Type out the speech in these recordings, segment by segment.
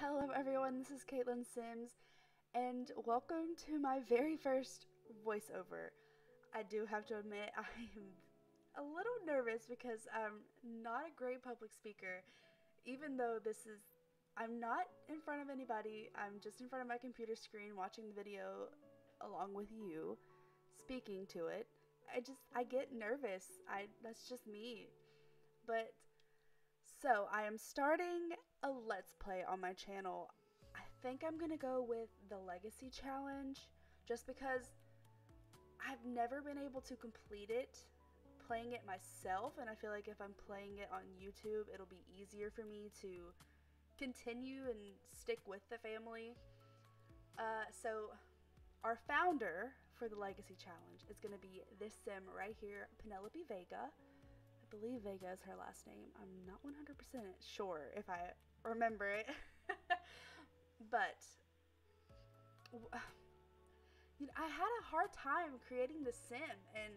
Hello everyone, this is Caitlin Sims, and welcome to my very first voiceover. I do have to admit, I am a little nervous because I'm not a great public speaker, even though I'm not in front of anybody, I'm just in front of my computer screen watching the video along with you, speaking to it. I get nervous, that's just me. But, so I am starting a Let's Play on my channel. I think I'm gonna go with the Legacy Challenge, just because I've never been able to complete it playing it myself, and I feel like if I'm playing it on YouTube, it'll be easier for me to continue and stick with the family. So our founder for the Legacy Challenge is gonna be this sim right here, Penelope Vega. I believe Vega is her last name. I'm not 100% sure if I remember it. But you know, I had a hard time creating the sim, and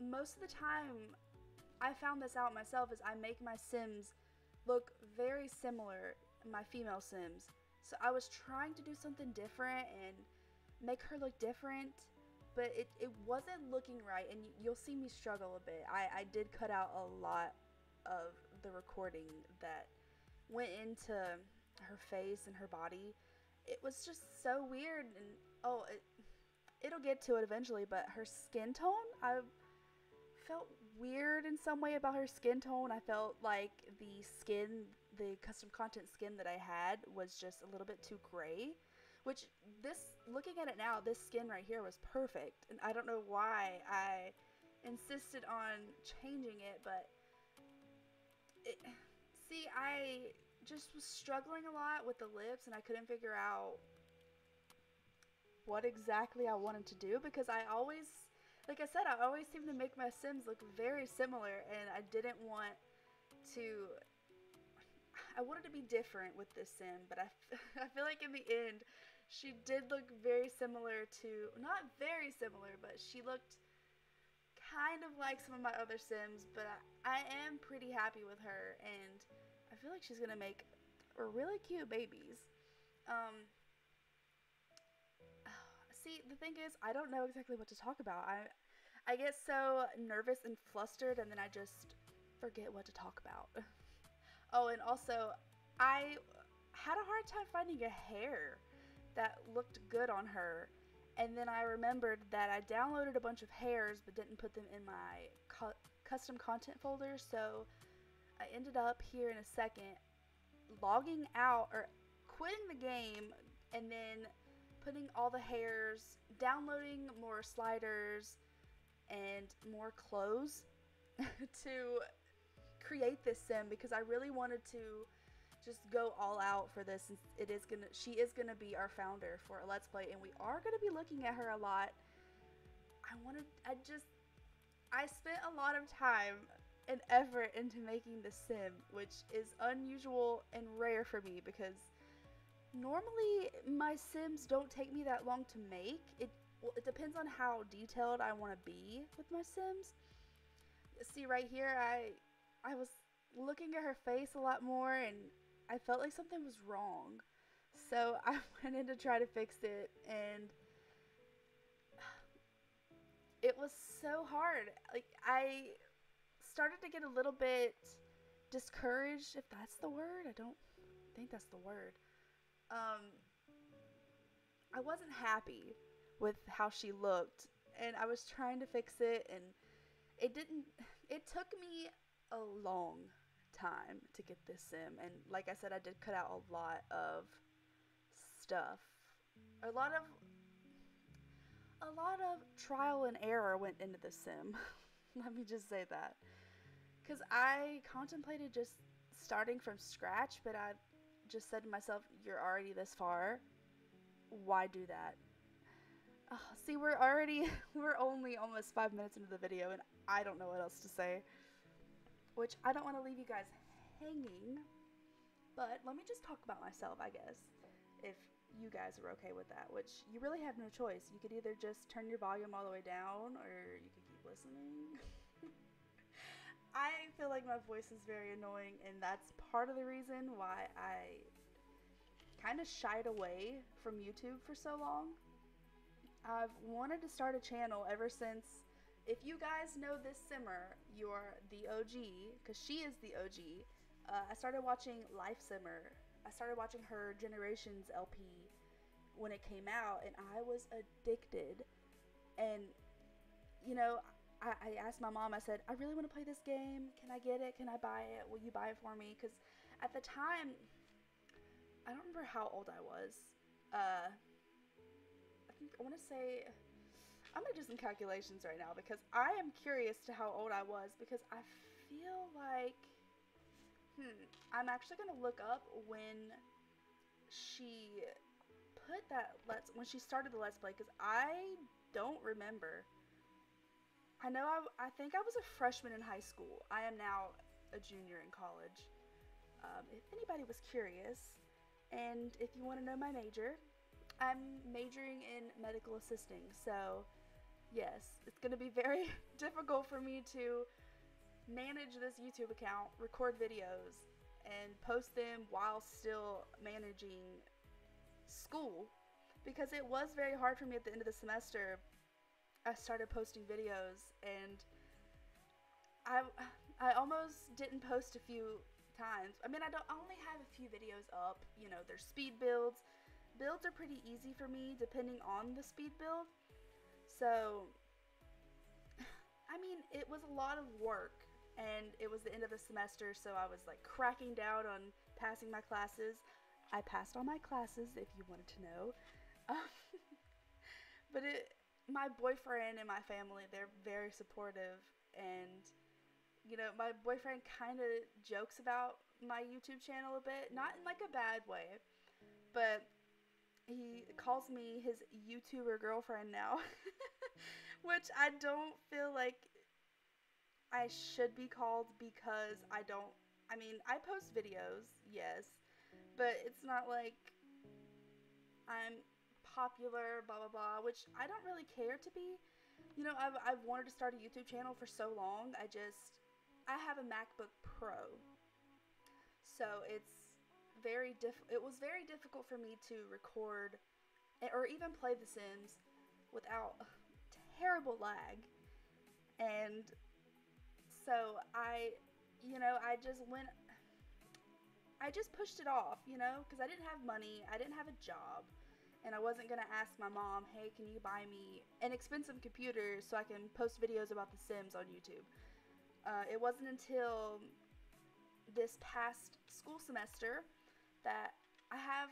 most of the time, I found this out myself, is I make my sims look very similar, my female sims. So I was trying to do something different and make her look different, but it wasn't looking right, and you'll see me struggle a bit. I did cut out a lot of the recording that went into her face and her body. It was just so weird, and oh, it'll get to it eventually, but her skin tone, I felt weird in some way about her skin tone. I felt like the custom content skin that I had was just a little bit too gray, which looking at it now, this skin right here was perfect, and I don't know why I insisted on changing it, but see, I just was struggling a lot with the lips, and I couldn't figure out what exactly I wanted to do, because I always, like I said, I always seem to make my sims look very similar, and I didn't want to, I wanted to be different with this sim, but I feel like in the end, she did look very similar to, not very similar, but she looked kind of like some of my other sims, but I am pretty happy with her, and I feel like she's gonna make really cute babies. See, the thing is, I don't know exactly what to talk about. I get so nervous and flustered, and then I just forget what to talk about. Oh, and also, I had a hard time finding a hair that looked good on her, and then I remembered that I downloaded a bunch of hairs but didn't put them in my custom content folder, so I ended up here in a second logging out or quitting the game, and then putting all the hairs, downloading more sliders and more clothes to create this sim, because I really wanted to just go all out for this. She is gonna be our founder for a Let's Play, and we are gonna be looking at her a lot. I spent a lot of time and effort into making this sim, which is unusual and rare for me, because normally my sims don't take me that long to make. It depends on how detailed I want to be with my sims. See right here, I was looking at her face a lot more, and I felt like something was wrong, so I went in to try to fix it, and it was so hard. Like, I started to get a little bit discouraged, if that's the word. I don't think that's the word. I wasn't happy with how she looked, and I was trying to fix it, and it took me a long time to get this sim, and like I said, I did cut out a lot of stuff. A lot of trial and error went into the sim. Let me just say that, because I contemplated just starting from scratch, but I just said to myself, you're already this far, why do that? Oh, see, we're only almost 5 minutes into the video, and I don't know what else to say, which I don't want to leave you guys hanging, but let me just talk about myself, I guess, if you guys are okay with that, which you really have no choice. You could either just turn your volume all the way down, or you could keep listening. I feel like my voice is very annoying, and that's part of the reason why I kind of shied away from YouTube for so long. I've wanted to start a channel ever since, if you guys know this Simmer, you're the OG, because she is the OG. I started watching LifeSimmer. I started watching her Generations LP when it came out, and I was addicted. And, you know, I asked my mom, I said, I really want to play this game. Can I get it? Can I buy it? Will you buy it for me? Because at the time, I don't remember how old I was. I want to say, I'm going to do some calculations right now because I am curious to how old I was, because I feel like, I'm actually going to look up when she put that, when she started the Let's Play, because I don't remember. I know I think I was a freshman in high school. I am now a junior in college. If anybody was curious, and if you want to know my major, I'm majoring in medical assisting, so yes, it's going to be very difficult for me to manage this YouTube account, record videos, and post them while still managing school, because it was very hard for me at the end of the semester. I started posting videos, and I almost didn't post a few times. I mean, I only have a few videos up, you know, they're speed builds. Builds are pretty easy for me depending on the speed build. So, I mean, it was a lot of work, and it was the end of the semester, so I was like cracking down on passing my classes. I passed all my classes, if you wanted to know. But my boyfriend and my family, they're very supportive, and you know, my boyfriend kind of jokes about my YouTube channel a bit, not in like a bad way, but he calls me his YouTuber girlfriend now, which I don't feel like I should be called, because I mean, I post videos, yes, but it's not like I'm popular, blah, blah, blah, which I don't really care to be. You know, I've wanted to start a YouTube channel for so long. I have a MacBook Pro, so it was very difficult for me to record or even play The Sims without terrible lag. And so I just pushed it off, you know, because I didn't have money, I didn't have a job, and I wasn't gonna ask my mom, hey, can you buy me an expensive computer so I can post videos about The Sims on YouTube? It wasn't until this past school semester that I have,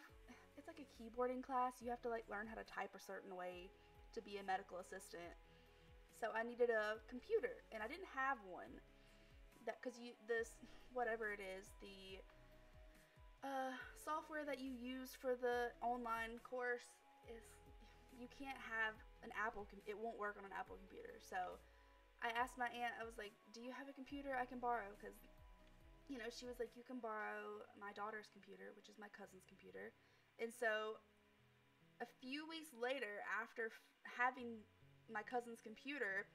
it's like a keyboarding class. You have to like learn how to type a certain way to be a medical assistant. So I needed a computer, and I didn't have one. The software that you use for the online course is, you can't have an Apple, it won't work on an Apple computer. So I asked my aunt, I was like, do you have a computer I can borrow? Because, you know, she was like, you can borrow my daughter's computer, which is my cousin's computer. And so a few weeks later, after having my cousin's computer,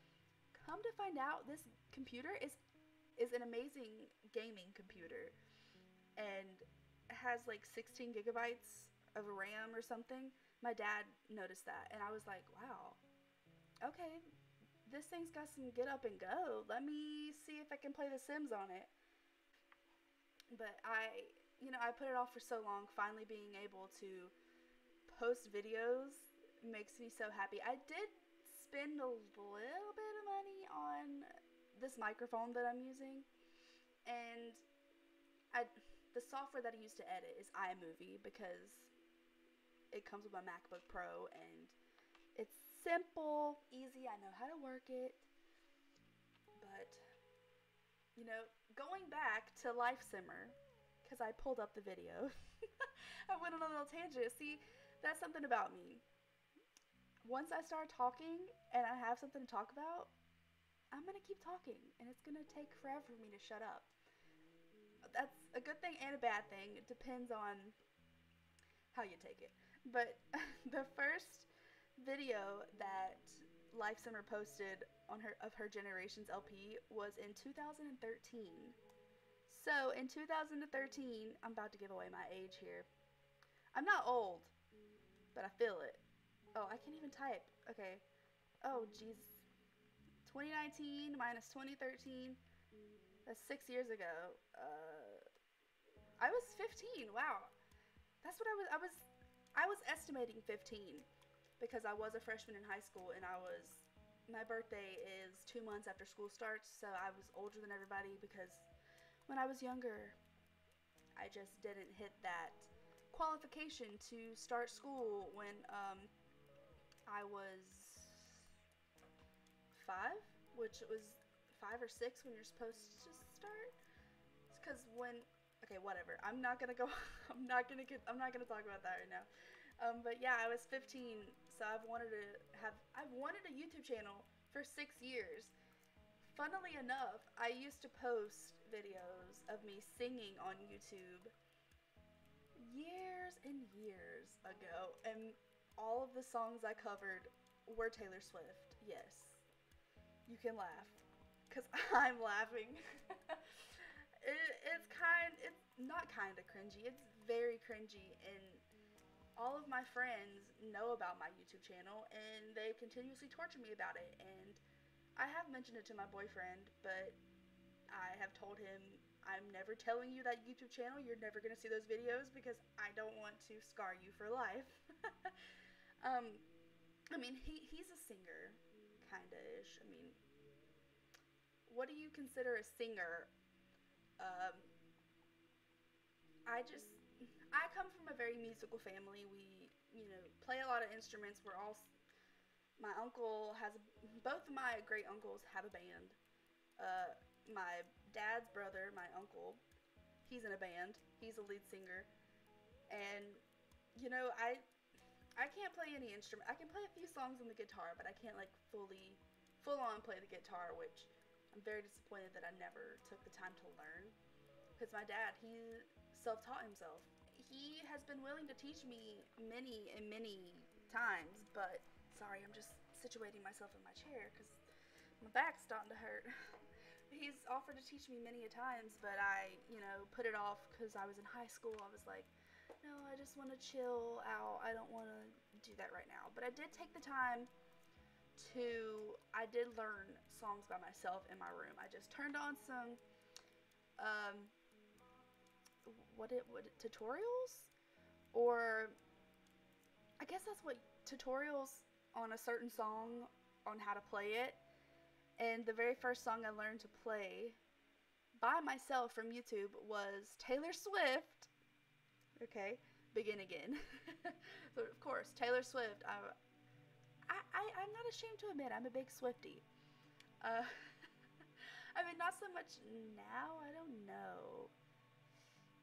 come to find out this computer is an amazing gaming computer, and has like 16 gigabytes of RAM or something. My dad noticed that, and I was like, wow, okay, this thing's got some get up and go. Let me see if I can play The Sims on it. But I put it off for so long. Finally being able to post videos makes me so happy. I did spend a little bit of money on this microphone that I'm using, and the software that I use to edit is iMovie, because it comes with my MacBook Pro, and it's simple, easy, I know how to work it. But you know, going back to LifeSimmer, because I pulled up the video. I went on a little tangent. See, that's something about me. Once I start talking and I have something to talk about, I'm going to keep talking, and it's going to take forever for me to shut up. That's a good thing and a bad thing. It depends on how you take it. But the first video that LifeSimmer posted on her Generations LP was in 2013. So in 2013, I'm about to give away my age here. I'm not old, but I feel it. Oh, I can't even type. Okay. Oh, jeez. 2019 minus 2013. That's 6 years ago. I was 15. Wow. That's what I was estimating 15 because I was a freshman in high school, and my birthday is 2 months after school starts, so I was older than everybody because when I was younger, I just didn't hit that qualification to start school when I was 5, which was 5 or 6 when you're supposed to start. It's because when, okay, whatever. I'm not gonna go. I'm not gonna talk about that right now. But yeah, I was 15, so I've wanted a YouTube channel for 6 years. Funnily enough, I used to post videos of me singing on YouTube years and years ago, and all of the songs I covered were Taylor Swift. Yes, you can laugh, cause I'm laughing. It's not kind of cringy, it's very cringy, and all of my friends know about my YouTube channel, and they continuously torture me about it, and I have mentioned it to my boyfriend, but I have told him, I'm never telling you that YouTube channel, you're never going to see those videos, because I don't want to scar you for life. I mean, he's a singer, kinda-ish. I mean, what do you consider a singer? I come from a very musical family. We, you know, play a lot of instruments. We're all, my uncle has, both of my great uncles have a band. My dad's brother, my uncle, he's in a band. He's a lead singer. And, you know, I can't play any instrument. I can play a few songs on the guitar, but I can't, like, full on play the guitar, which I'm very disappointed that I never took the time to learn, because my dad, he self-taught himself. He has been willing to teach me many and many times, but sorry, I'm just situating myself in my chair because my back's starting to hurt. He's offered to teach me many a times, but I, you know, put it off because I was in high school. I was like, no, I just want to chill out. I don't want to do that right now. But I did take the time to, I did learn songs by myself in my room. I just turned on some, tutorials? Or, I guess that's what, tutorials on a certain song on how to play it. And the very first song I learned to play by myself from YouTube was Taylor Swift. Okay, Begin Again. So of course, Taylor Swift, I'm not ashamed to admit, I'm a big Swiftie. I mean, not so much now, I don't know.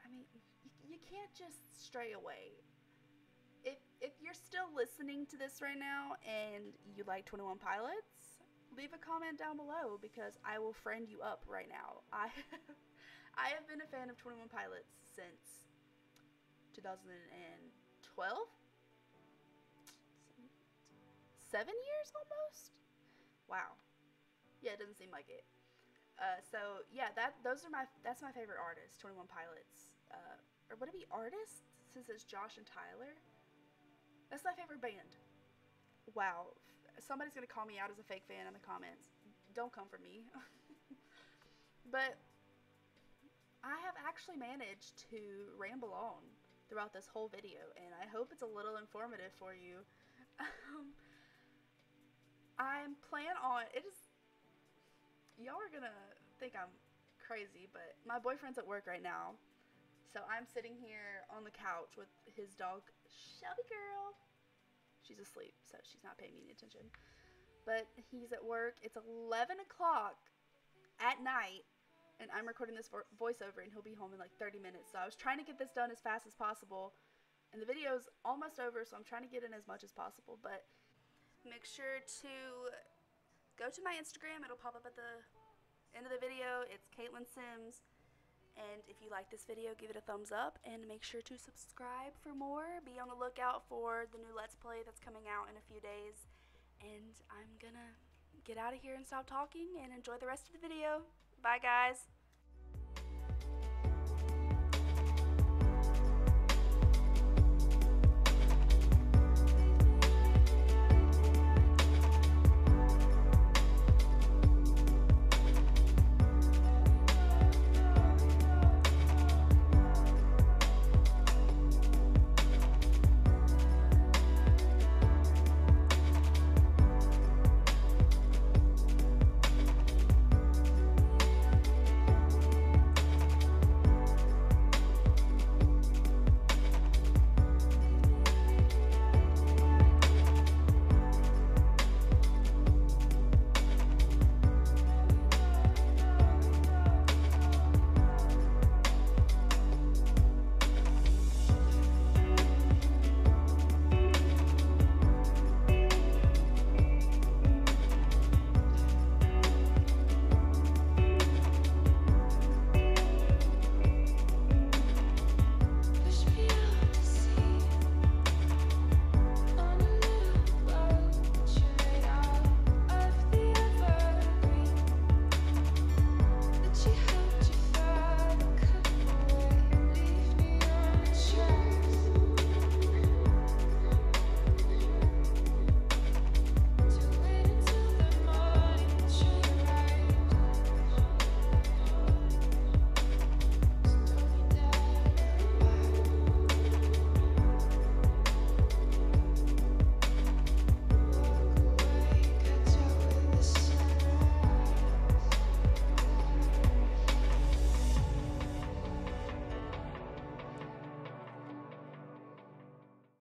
I mean, you can't just stray away. If you're still listening to this right now and you like 21 Pilots, leave a comment down below because I will friend you up right now. I have been a fan of 21 Pilots since 2012. 7 years almost? Wow. Yeah, it doesn't seem like it. So yeah, that's my favorite artist, 21 Pilots. Or would it be artists since it's Josh and Tyler? That's my favorite band. Wow. Somebody's gonna call me out as a fake fan in the comments. Don't come for me. But I have actually managed to ramble on throughout this whole video, and I hope it's a little informative for you. I'm plan on, it is, y'all are gonna think I'm crazy, but my boyfriend's at work right now, so I'm sitting here on the couch with his dog, Shelby Girl. She's asleep, so she's not paying me any attention, but he's at work. It's 11 o'clock at night, and I'm recording this voiceover, and he'll be home in like 30 minutes, so I was trying to get this done as fast as possible, and the video's almost over, so I'm trying to get in as much as possible, but make sure to go to my Instagram. It'll pop up at the end of the video. It's CaitlynnSims. And if you like this video, give it a thumbs up and make sure to subscribe for more. Be on the lookout for the new Let's Play that's coming out in a few days. and I'm gonna get out of here and stop talking and enjoy the rest of the video. Bye guys.